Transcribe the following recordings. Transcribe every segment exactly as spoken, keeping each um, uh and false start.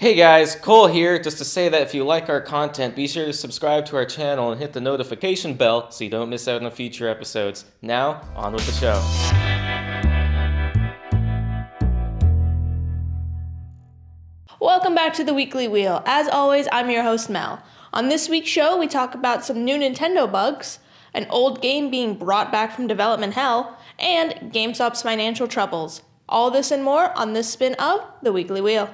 Hey guys, Cole here, just to say that if you like our content, be sure to subscribe to our channel and hit the notification bell so you don't miss out on future episodes. Now, on with the show. Welcome back to the Weekly Wheel. As always, I'm your host, Mel. On this week's show, we talk about some new Nintendo bugs, an old game being brought back from development hell, and GameStop's financial troubles. All this and more on this spin of the Weekly Wheel.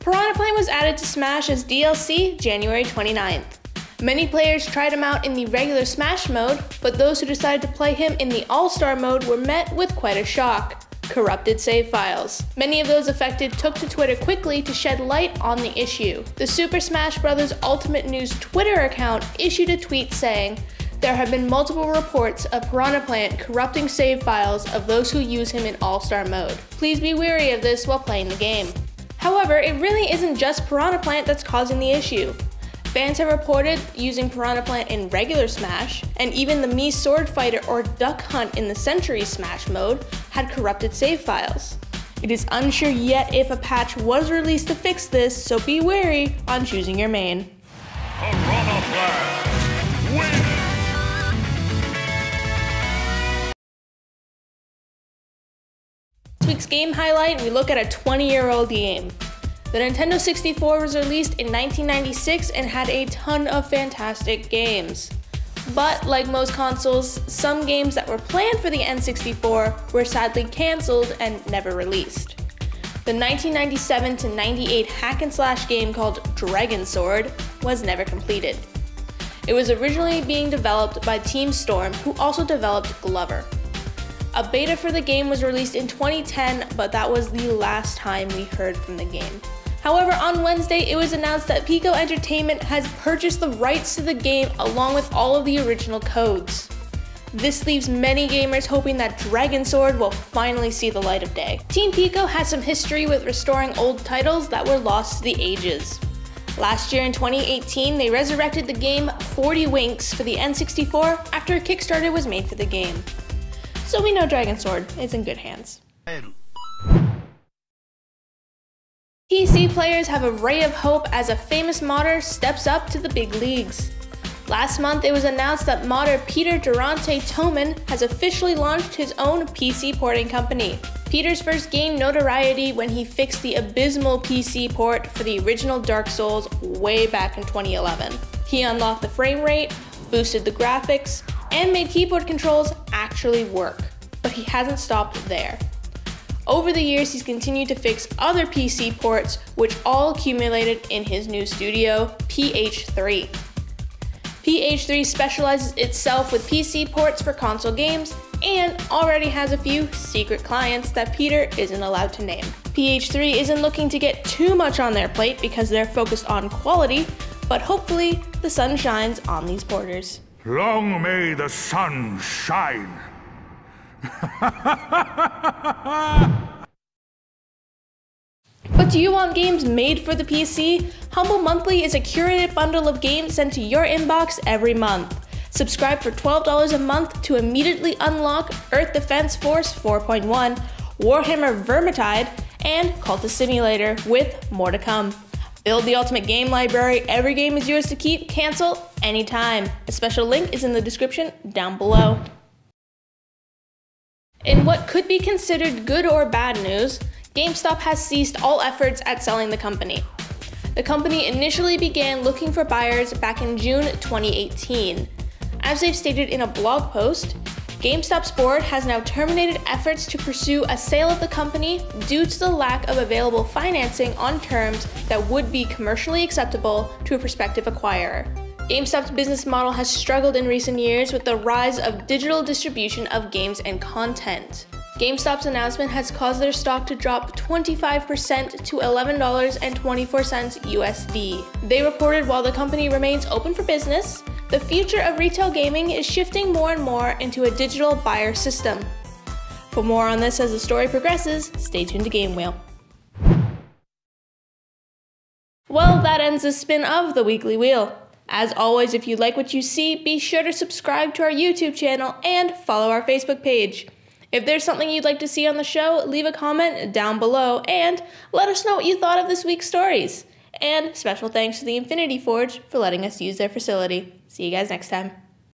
Piranha Plant was added to Smash as D L C January twenty-ninth. Many players tried him out in the regular Smash mode, but those who decided to play him in the All-Star mode were met with quite a shock. Corrupted save files. Many of those affected took to Twitter quickly to shed light on the issue. The Super Smash Bros Ultimate News Twitter account issued a tweet saying, "There have been multiple reports of Piranha Plant corrupting save files of those who use him in All-Star mode. Please be wary of this while playing the game." However, it really isn't just Piranha Plant that's causing the issue. Fans have reported using Piranha Plant in regular Smash, and even the Mii Sword Fighter or Duck Hunt in the Century Smash mode had corrupted save files. It is unsure yet if a patch was released to fix this, so be wary on choosing your main. Piranha Plant wins! This week's game highlight, we look at a twenty-year-old game. The Nintendo sixty-four was released in nineteen ninety-six and had a ton of fantastic games. But, like most consoles, some games that were planned for the N sixty-four were sadly cancelled and never released. The nineteen ninety-seven to ninety-eight hack and slash game called Dragon Sword was never completed. It was originally being developed by Team Storm, who also developed Glover. A beta for the game was released in twenty ten, but that was the last time we heard from the game. However, on Wednesday, it was announced that Piko Entertainment has purchased the rights to the game along with all of the original codes. This leaves many gamers hoping that Dragon Sword will finally see the light of day. Team Piko has some history with restoring old titles that were lost to the ages. Last year in twenty eighteen, they resurrected the game forty Winks for the N sixty-four after a Kickstarter was made for the game. So we know Dragon Sword is in good hands. P C players have a ray of hope as a famous modder steps up to the big leagues. Last month it was announced that modder Peter Durante Toman has officially launched his own P C porting company. Peter's first gained notoriety when he fixed the abysmal P C port for the original Dark Souls way back in twenty eleven. He unlocked the frame rate, boosted the graphics, and made keyboard controls actually work, but he hasn't stopped there. Over the years, he's continued to fix other P C ports, which all accumulated in his new studio, P H three. P H three specializes itself with P C ports for console games and already has a few secret clients that Peter isn't allowed to name. P H three isn't looking to get too much on their plate because they're focused on quality, but hopefully the sun shines on these porters. Long may the sun shine. But do you want games made for the P C? Humble Monthly is a curated bundle of games sent to your inbox every month. Subscribe for twelve dollars a month to immediately unlock Earth Defense Force four point one, Warhammer Vermitide, and Cultist Simulator, with more to come. Build the ultimate game library. Every game is yours to keep, cancel, anytime. A special link is in the description down below. In what could be considered good or bad news, GameStop has ceased all efforts at selling the company. The company initially began looking for buyers back in June twenty eighteen. As they've stated in a blog post, GameStop's board has now terminated efforts to pursue a sale of the company due to the lack of available financing on terms that would be commercially acceptable to a prospective acquirer. GameStop's business model has struggled in recent years with the rise of digital distribution of games and content. GameStop's announcement has caused their stock to drop twenty-five percent to eleven dollars and twenty-four cents U S D. They reported while the company remains open for business, the future of retail gaming is shifting more and more into a digital buyer system. For more on this as the story progresses, stay tuned to Game Wheel. Well, that ends the spin of the Weekly Wheel. As always, if you like what you see, be sure to subscribe to our YouTube channel and follow our Facebook page. If there's something you'd like to see on the show, leave a comment down below and let us know what you thought of this week's stories. And special thanks to the Infinity Forge for letting us use their facility. See you guys next time.